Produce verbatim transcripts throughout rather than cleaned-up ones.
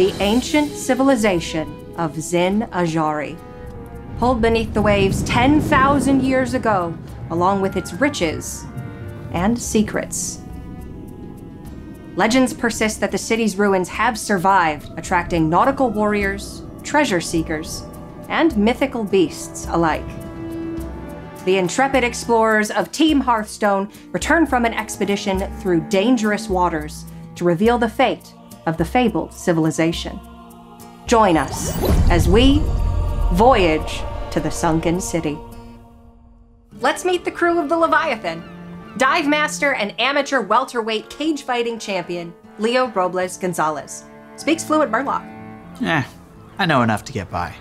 the ancient civilization of Zin-Azshari. Pulled beneath the waves ten thousand years ago, along with its riches and secrets. Legends persist that the city's ruins have survived, attracting nautical warriors, treasure seekers, and mythical beasts alike. The intrepid explorers of Team Hearthstone return from an expedition through dangerous waters to reveal the fate of the fabled civilization. Join us as we voyage to the Sunken City. Let's meet the crew of the Leviathan. Dive master and amateur welterweight cage fighting champion, Leo Robles Gonzalez. Speaks fluent Murloc. Eh, I know enough to get by.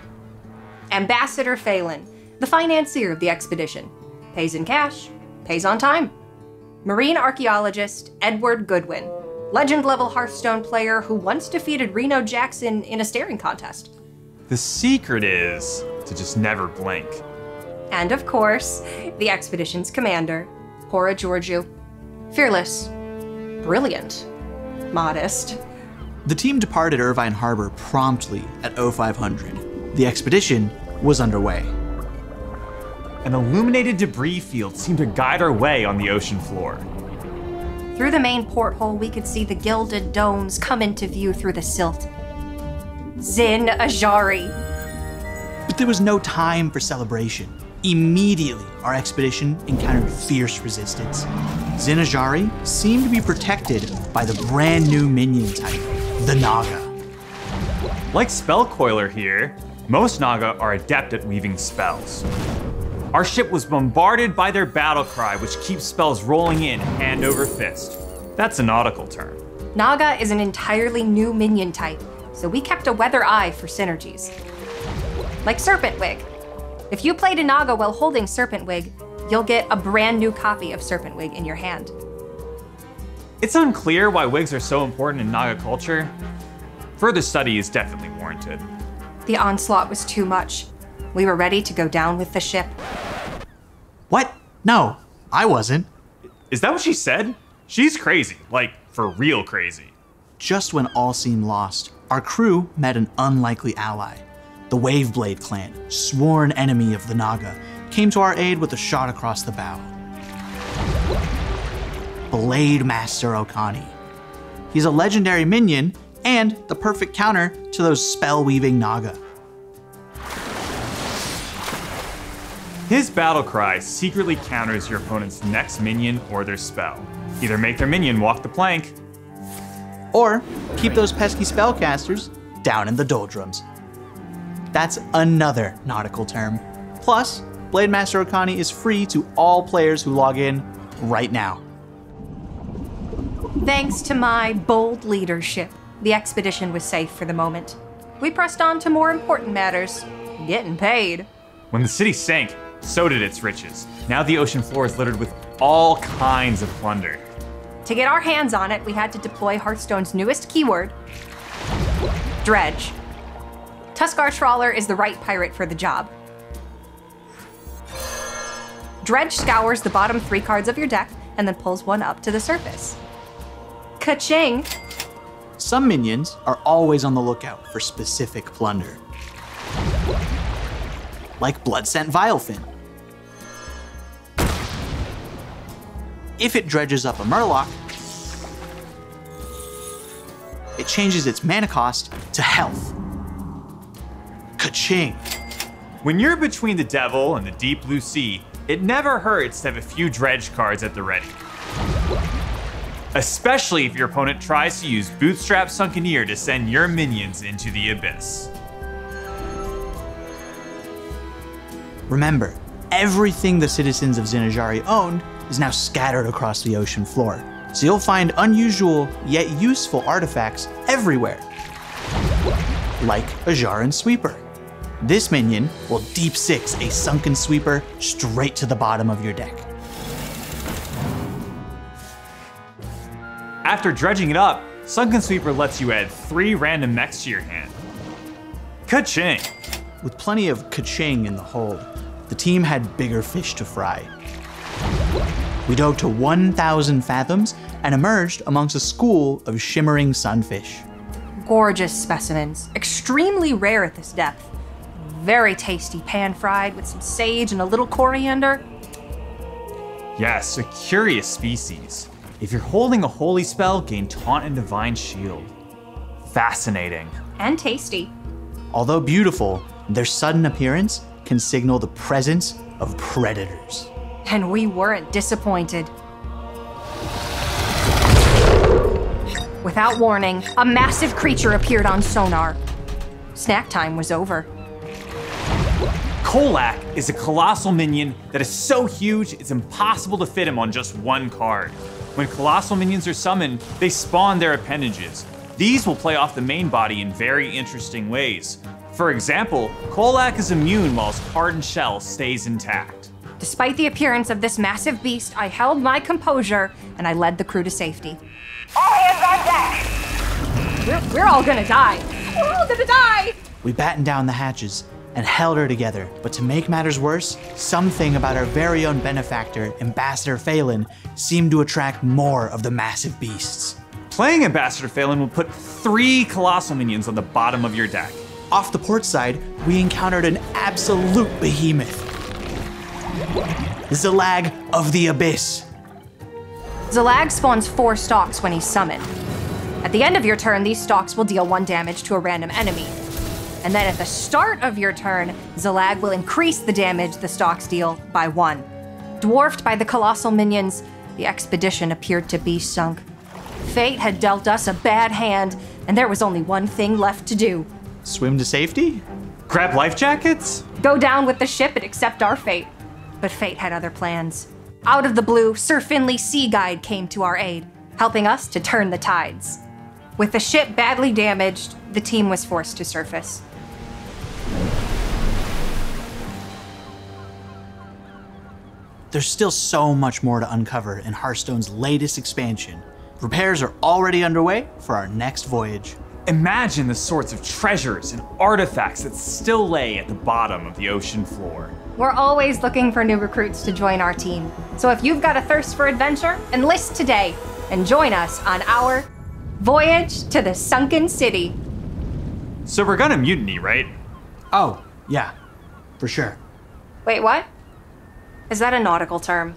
Ambassador Phelan, the financier of the expedition. Pays in cash, pays on time. Marine archaeologist Edward Goodwin, legend-level Hearthstone player who once defeated Reno Jackson in a staring contest. The secret is to just never blink. And of course, the expedition's commander, Cora Giorgio. Fearless, brilliant, modest. The team departed Irvine Harbor promptly at oh five hundred. The expedition was underway. An illuminated debris field seemed to guide our way on the ocean floor. Through the main porthole, we could see the gilded domes come into view through the silt. Zin-Azshari. But there was no time for celebration. Immediately, our expedition encountered fierce resistance. Zin-Azshari seemed to be protected by the brand new minion type, the Naga. Like Spellcoiler here, most Naga are adept at weaving spells. Our ship was bombarded by their battle cry, which keeps spells rolling in hand over fist. That's a nautical term. Naga is an entirely new minion type, so we kept a weather eye for synergies. Like Serpent Wig. If you play a Naga while holding Serpent Wig, you'll get a brand new copy of Serpent Wig in your hand. It's unclear why wigs are so important in Naga culture. Further study is definitely warranted. The onslaught was too much. We were ready to go down with the ship. What? No, I wasn't. Is that what she said? She's crazy, like for real crazy. Just when all seemed lost, our crew met an unlikely ally. The Waveblade Clan, sworn enemy of the Naga, came to our aid with a shot across the bow. Blademaster Okani. He's a legendary minion and the perfect counter to those spell-weaving Naga. His battle cry secretly counters your opponent's next minion or their spell. Either make their minion walk the plank, or keep those pesky spellcasters down in the doldrums. That's another nautical term. Plus, Blademaster Okani is free to all players who log in right now. Thanks to my bold leadership, the expedition was safe for the moment. We pressed on to more important matters, getting paid. When the city sank, so did its riches. Now the ocean floor is littered with all kinds of plunder. To get our hands on it, we had to deploy Hearthstone's newest keyword, Dredge. Tuskar Trawler is the right pirate for the job. Dredge scours the bottom three cards of your deck and then pulls one up to the surface. Ka-ching! Some minions are always on the lookout for specific plunder. Like Bloodsent Vilefin. If it dredges up a Murloc, it changes its mana cost to health. Ka-ching. When you're between the devil and the deep blue sea, it never hurts to have a few dredge cards at the ready. Especially if your opponent tries to use Bootstrap Sunken Ear to send your minions into the abyss. Remember, everything the citizens of Zin-Azshari owned is now scattered across the ocean floor, so you'll find unusual yet useful artifacts everywhere. Like Azharan Sweeper. This minion will deep six a Sunken Sweeper straight to the bottom of your deck. After dredging it up, Sunken Sweeper lets you add three random mechs to your hand. Ka-ching! With plenty of ka-ching in the hold, the team had bigger fish to fry. We dove to one thousand fathoms and emerged amongst a school of shimmering sunfish. gorgeous specimens, extremely rare at this depth. Very tasty, pan-fried with some sage and a little coriander. Yes, a curious species. If you're holding a holy spell, gain Taunt and Divine Shield. Fascinating. And tasty. Although beautiful, their sudden appearance can signal the presence of predators. And we weren't disappointed. Without warning, a massive creature appeared on sonar. Snack time was over. Kolak is a colossal minion that is so huge it's impossible to fit him on just one card. When colossal minions are summoned, they spawn their appendages. These will play off the main body in very interesting ways. For example, Kolak is immune while his hardened shell stays intact. Despite the appearance of this massive beast, I held my composure and I led the crew to safety. All hands on deck! We're, we're all gonna die. We're all gonna die! We battened down the hatches and held her together. But to make matters worse, something about our very own benefactor, Ambassador Phelan, seemed to attract more of the massive beasts. Playing Ambassador Phelan will put three colossal minions on the bottom of your deck. Off the port side, we encountered an absolute behemoth. Zalag of the Abyss. Zalag spawns four stalks when he's summoned. At the end of your turn, these stalks will deal one damage to a random enemy. And then at the start of your turn, Zalag will increase the damage the stalks deal by one. Dwarfed by the colossal minions, the expedition appeared to be sunk. Fate had dealt us a bad hand, and there was only one thing left to do. Swim to safety? Grab life jackets? Go down with the ship and accept our fate. But fate had other plans. Out of the blue, Sir Finley Sea Guide came to our aid, helping us to turn the tides. With the ship badly damaged, the team was forced to surface. There's still so much more to uncover in Hearthstone's latest expansion. Repairs are already underway for our next voyage. Imagine the sorts of treasures and artifacts that still lay at the bottom of the ocean floor. We're always looking for new recruits to join our team. So if you've got a thirst for adventure, enlist today and join us on our voyage to the Sunken City. So we're gonna mutiny, right? Oh, yeah, for sure. Wait, what? Is that a nautical term?